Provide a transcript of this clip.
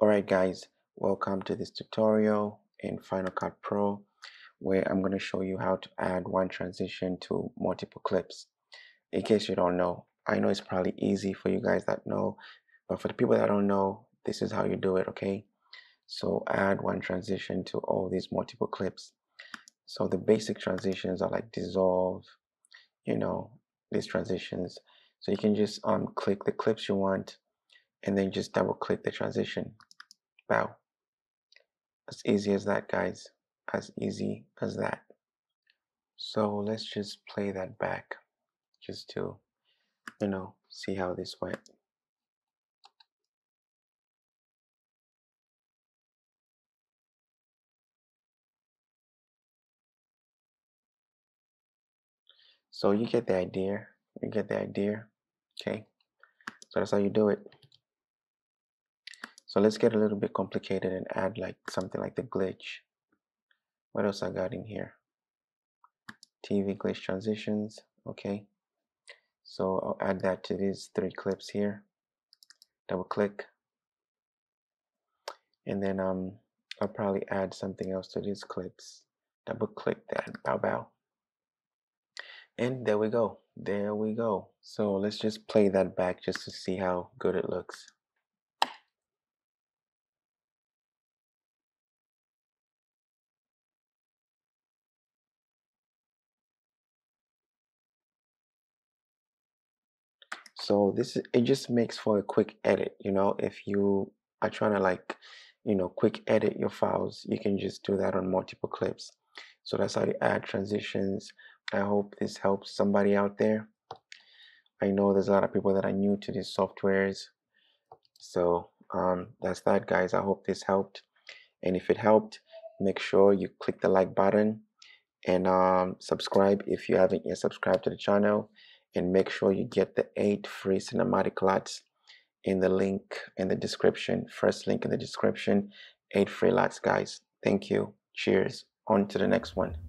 Alright guys, welcome to this tutorial in Final Cut Pro where I'm going to show you how to add one transition to multiple clips. In case you don't know, I know it's probably easy for you guys that know, but for the people that don't know, this is how you do it, okay? So add one transition to all these multiple clips. So the basic transitions are like dissolve, you know, these transitions. So you can just click the clips you want and then just double click the transition. Wow, as easy as that guys, as easy as that. So let's just play that back just to, you know, see how this went. So you get the idea, okay? So that's how you do it. So let's get a little bit complicated and add like something like the glitch. What else I got in here? TV glitch transitions, okay. So I'll add that to these three clips here. Double click. And then I'll probably add something else to these clips. Double click that, bow bow. And there we go, So let's just play that back just to see how good it looks. So this is, it just makes for a quick edit, you know, if you are trying to like, you know, quick edit your files, you can just do that on multiple clips. So that's how you add transitions. I hope this helps somebody out there. I know there's a lot of people that are new to these softwares. So that's that guys, I hope this helped. And if it helped, make sure you click the like button and subscribe if you haven't yet subscribed to the channel. And make sure you get the 8 free cinematic LUTs in the link in the description. First link in the description, 8 free LUTs, guys. Thank you. Cheers. On to the next one.